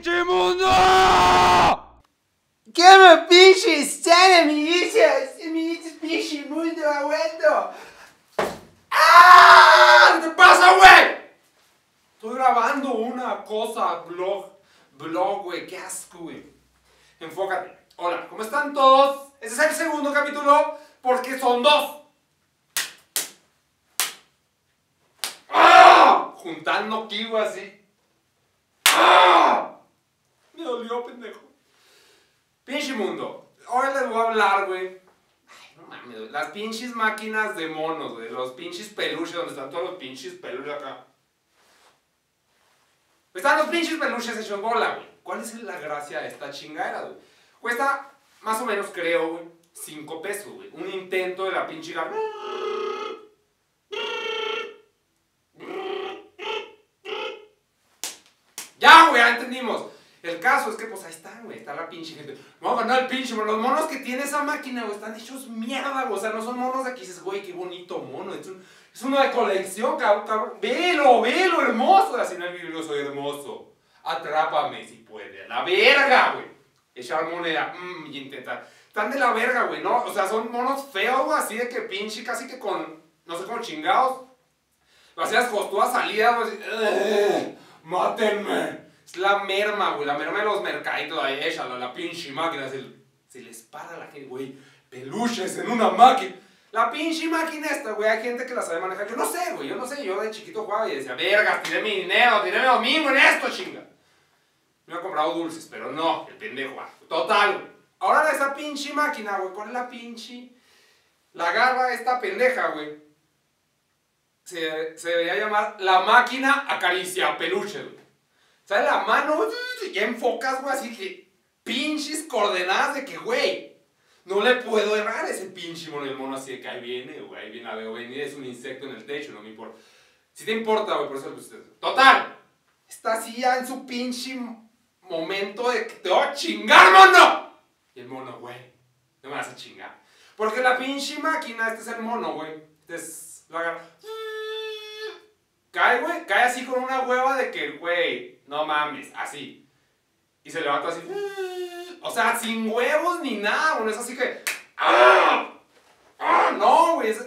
¡Pinchimundo! ¿Qué me pinche están, amiguitas? Amiguitas, Pinchimundo, aguanto. ¡Ah! ¿Qué te pasa, güey? Estoy grabando una cosa, blog, güey, qué asco, güey. Enfócate. Hola, ¿cómo están todos? Este es el segundo capítulo porque son dos. ¡Ah! Juntando kiwi así. ¡Ah! Me dolió, pendejo. Pinchimundo. Ahora les voy a hablar, güey. Ay, no mames. Las pinches máquinas de monos, güey. Los pinches peluches, donde están todos los pinches peluches acá. Están los pinches peluches hechos bola, güey. ¿Cuál es la gracia de esta chingadera, güey? Cuesta más o menos, creo, güey, 5 pesos, güey. Un intento de la pinche garra. Ya, güey, ya entendimos. El caso es que, pues, ahí está, güey. Está la pinche gente. Vamos a ganar el pinche, güey. Los monos que tiene esa máquina, güey, están hechos mierda, güey. O sea, no son monos de aquí. Dices, güey, qué bonito mono. Es uno de colección, cabrón. Velo, hermoso. Así no el yo soy hermoso. Atrápame si puede. A la verga, güey. Echar moneda y intentar. Están de la verga, güey, ¿no? O sea, son monos feos, güey, así de que pinche, casi que con, no sé, como chingados. Vacías costuras salidas, güey. ¡Mátenme! Es la merma, güey, la merma de los mercaditos. Ahí, échalo, la pinche máquina. Se les para la gente, güey. Peluches en una máquina. La pinche máquina esta, güey, hay gente que la sabe manejar. Yo no sé, güey, yo de chiquito jugaba y decía, verga, tiré mi dinero, tiré mi domingo en esto, chinga. Me ha comprado dulces, pero no, el pendejo. Total. Ahora esa pinche máquina, güey, ¿cuál es la pinche? La garra esta pendeja, güey. Se debería llamar la máquina acaricia peluche, güey. ¿Sabes? La mano, güey, ya enfocas, güey, así que pinches coordenadas de que, güey, no le puedo errar a ese pinche mono. El mono así de que ahí viene, güey, ahí viene, la veo venir, es un insecto en el techo, no me importa. Si te importa, güey, por eso pues, total. Está así ya en su pinche momento de que te voy a chingar, mono. Y el mono, güey, no me vas a chingar. Porque la pinche máquina, este es el mono, güey. Este es la garra. Cae, güey, cae así con una hueva de que, güey, no mames, así. Y se levanta así. O sea, sin huevos ni nada, güey. Es así que. ¡Ah! ¡Ah! No, güey. Es.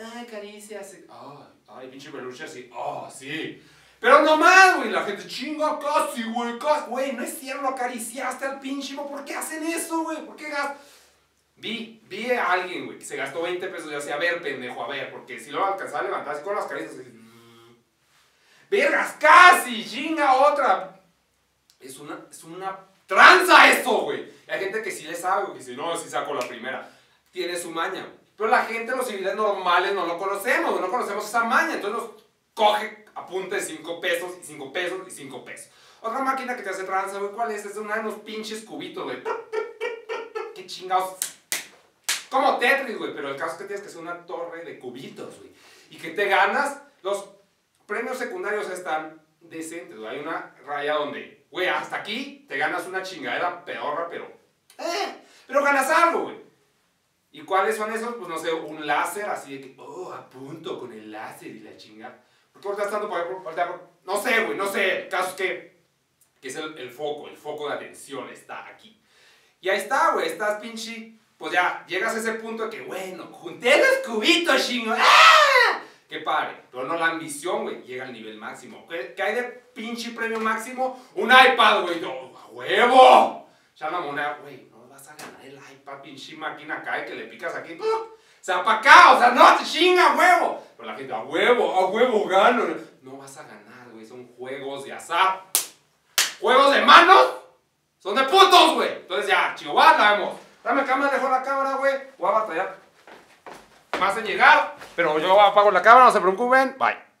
¡Ah! Caricia así. ¡Ah! ¡Ay, pinche peluche así! ¡Ah! ¡Sí! Pero nomás, güey, la gente chinga casi, güey, casi. Güey, no es cierto, acariciaste al pinche, güey. ¿Por qué hacen eso, güey? ¿Por qué gastan? Vi a alguien, güey, que se gastó 20 pesos. Yo decía, a ver, pendejo, a ver, porque si lo alcanzaba a levantar así con las caricias. Así, vergas, casi, chinga otra. Es una tranza eso, güey. Hay gente que sí le sabe, güey, que si no, sí saco la primera. Tiene su maña, güey. Pero la gente, los civiles normales, no lo conocemos, güey, no conocemos esa maña, entonces nos coge. Apunte de 5 pesos, y 5 pesos, y 5 pesos. Otra máquina que te hace tranza, güey, ¿cuál es? Es una de unos pinches cubitos, güey. Qué chingados. Como Tetris, güey, pero el caso es que tienes que hacer una torre de cubitos, güey. Y que te ganas, los premios secundarios están decentes, güey. Hay una raya donde, güey, hasta aquí te ganas una chingadera pedorra, pero... pero ganas algo, güey. ¿Y cuáles son esos? Pues no sé, un láser, así de que, oh, apunto con el láser y la chingada. ¿Por qué estás tanto por? No sé, güey, no sé. El caso es que es el foco de atención está aquí. Y ahí está, güey, estás pinche. Pues ya, llegas a ese punto de que, bueno, junté los cubitos, chingo. ¡Ah! ¡Qué padre! Pero no, la ambición, güey, llega al nivel máximo. ¿Qué hay de pinche premio máximo? Un iPad, güey. ¡No, a huevo! Ya la moneda, güey, no vas a ganar el iPad, pinche máquina cae que le picas aquí. O sea, para acá, o sea, no, te chinga, a huevo. Pero la gente, a huevo, gano. No vas a ganar, güey, son juegos de azar. Juegos de manos, son de putos, güey. Entonces ya, chihuahua, vamos. Dame cámara, dejo la cámara, güey. Voy a batallar. Más en llegar, pero yo apago la cámara, no se preocupen. Bye.